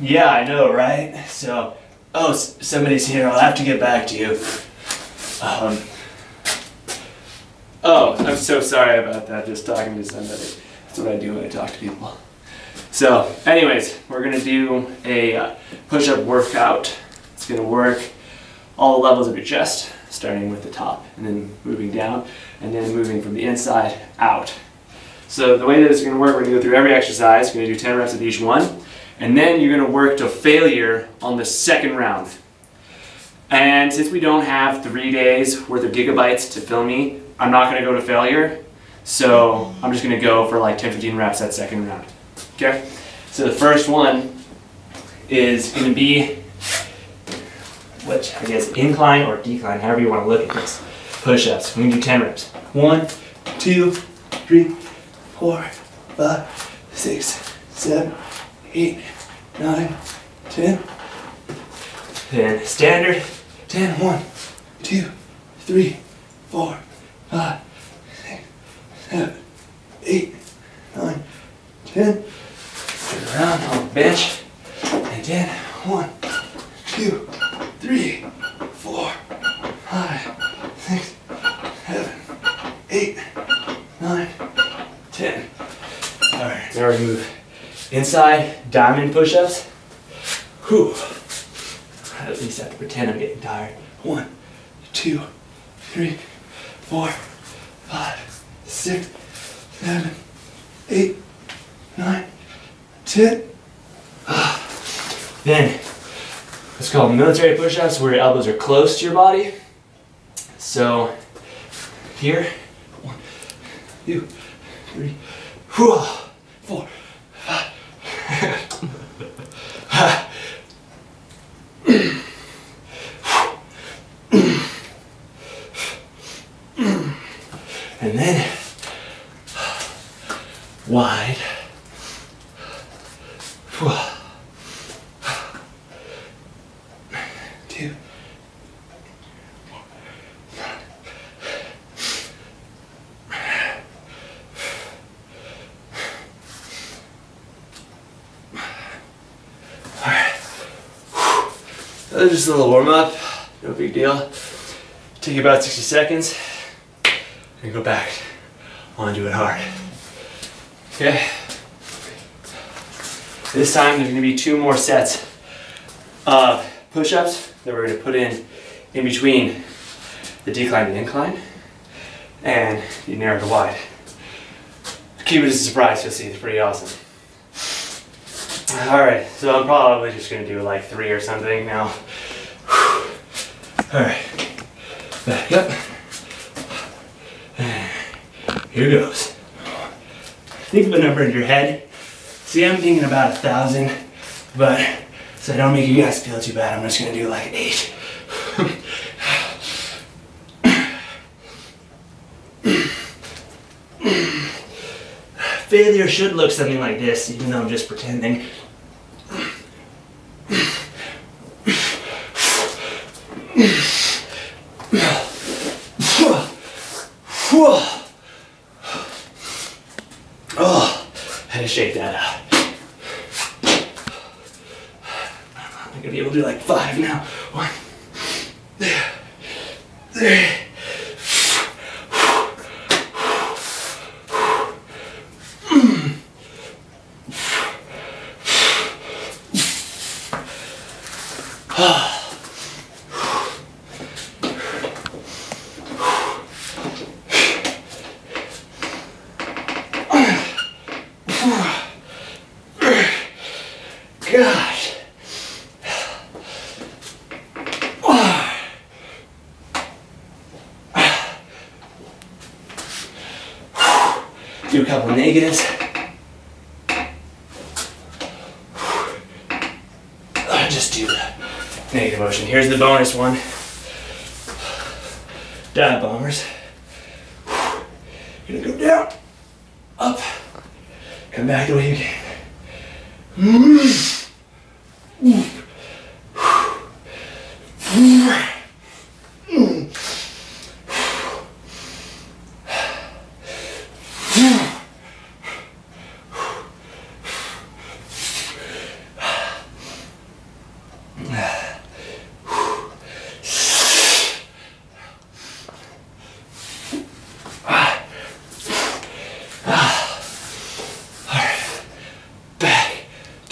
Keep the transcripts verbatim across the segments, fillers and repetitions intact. Yeah, I know, right? So, oh, somebody's here. I'll have to get back to you. Um, oh, I'm so sorry about that, just talking to somebody. That's what I do when I talk to people. So, anyways, we're going to do a uh, push-up workout. It's going to work all the levels of your chest, starting with the top, and then moving down, and then moving from the inside out. So the way that it's going to work, we're going to go through every exercise. We're going to do ten reps with each one, and then you're going to work to failure on the second round. And since we don't have three days worth of gigabytes to film me, I'm not going to go to failure. So I'm just going to go for like ten, fifteen reps that second round. Okay? So the first one is going to be, which I guess incline or decline, however you want to look at this, push-ups. We're going to do ten reps. One, two, three, four, five, six, seven, eight, nine, ten. Then standard, ten, one, two, three, four, five, six, seven, eight, nine, ten. Turn around on the bench, and then one, two, three, four, five, six, seven, eight, nine, ten. All right, now we're gonna move inside diamond push-ups. Whew. At least I have to pretend I'm getting tired. One, two, three, four, five, six, seven, eight, nine, ten. Then it's called military push-ups, where your elbows are close to your body. So here, one, two, three, four, five. And then wide. Two. All right. That was just a little warm up. No big deal. Take about sixty seconds. And go back onto it hard. Okay? This time there's gonna be two more sets of push-ups that we're gonna put in in between the decline and incline and the narrow to wide. Keep it as a surprise, you'll see, it's pretty awesome. All right, so I'm probably just gonna do like three or something now. All right, back up. Here goes. Think of a number in your head. See, I'm thinking about a thousand, but so I don't make you guys feel too bad, I'm just gonna do like eight. Failure should look something like this, even though I'm just pretending. Oh, I had to shake that out. I'm gonna be able to do like five now. One, two, three. Gosh. Do a couple of negatives. Just do the negative motion. Here's the bonus one. Dive bombers. You're gonna go down, up, come back the way you came. Mm. Ooh.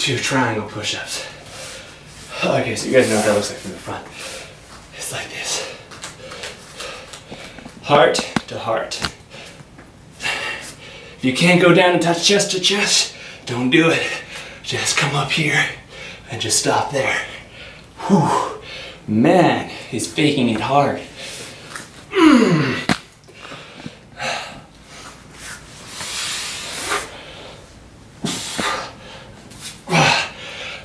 two triangle push-ups. Okay, so you guys know what that looks like from the front. It's like this. Heart to heart. If you can't go down and touch chest to chest, don't do it. Just come up here and just stop there. Whew. Man, he's faking it hard. Mm.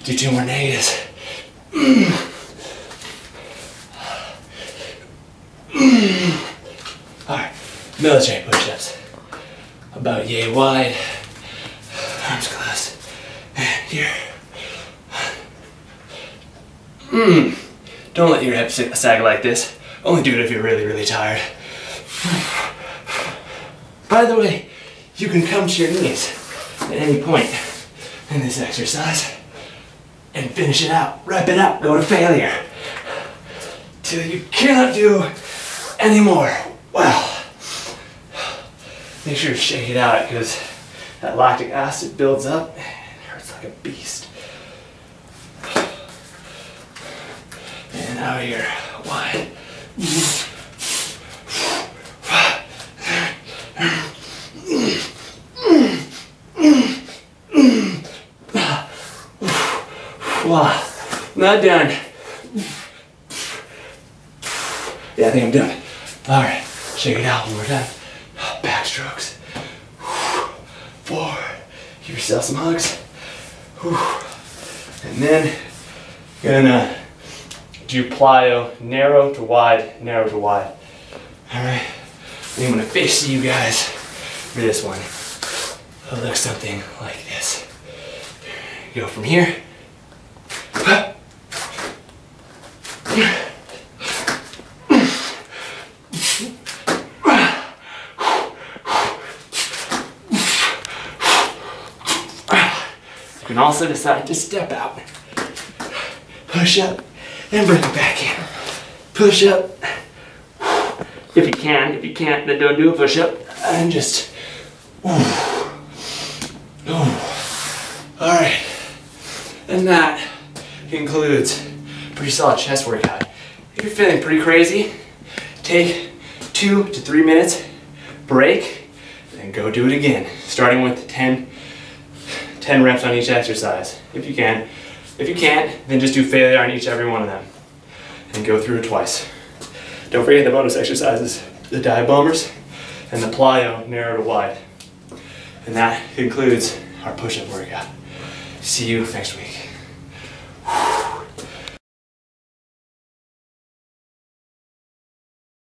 Do two more negatives. Mm. Mm. Alright, military push-ups. About yay wide. Arms closed. And here. Mm. Don't let your hips sag like this. Only do it if you're really, really tired. By the way, you can come to your knees at any point in this exercise. And finish it out, wrap it up, go to failure. Till you cannot do anymore. Wow. Make sure to shake it out because that lactic acid builds up and it hurts like a beast. And out here, wide. Wow, not done. Yeah, I think I'm done. All right, shake it out one more time. Back strokes. Four. Give yourself some hugs. And then gonna do plyo, narrow to wide, narrow to wide. All right. Then I'm gonna face you guys for this one. It'll look something like this. Go from here. You can also decide to step out, push up, and bring it back in. Push up, if you can. If you can't, then don't do a push up. And just, ooh, ooh. All right. And that concludes a pretty solid chest workout. If you're feeling pretty crazy, take two to three minutes break, and go do it again. Starting with ten. ten reps on each exercise, if you can. If you can't, then just do failure on each every one of them. And go through twice. Don't forget the bonus exercises, the dive bombers, and the plyo, narrow to wide. And that concludes our push-up workout. See you next week.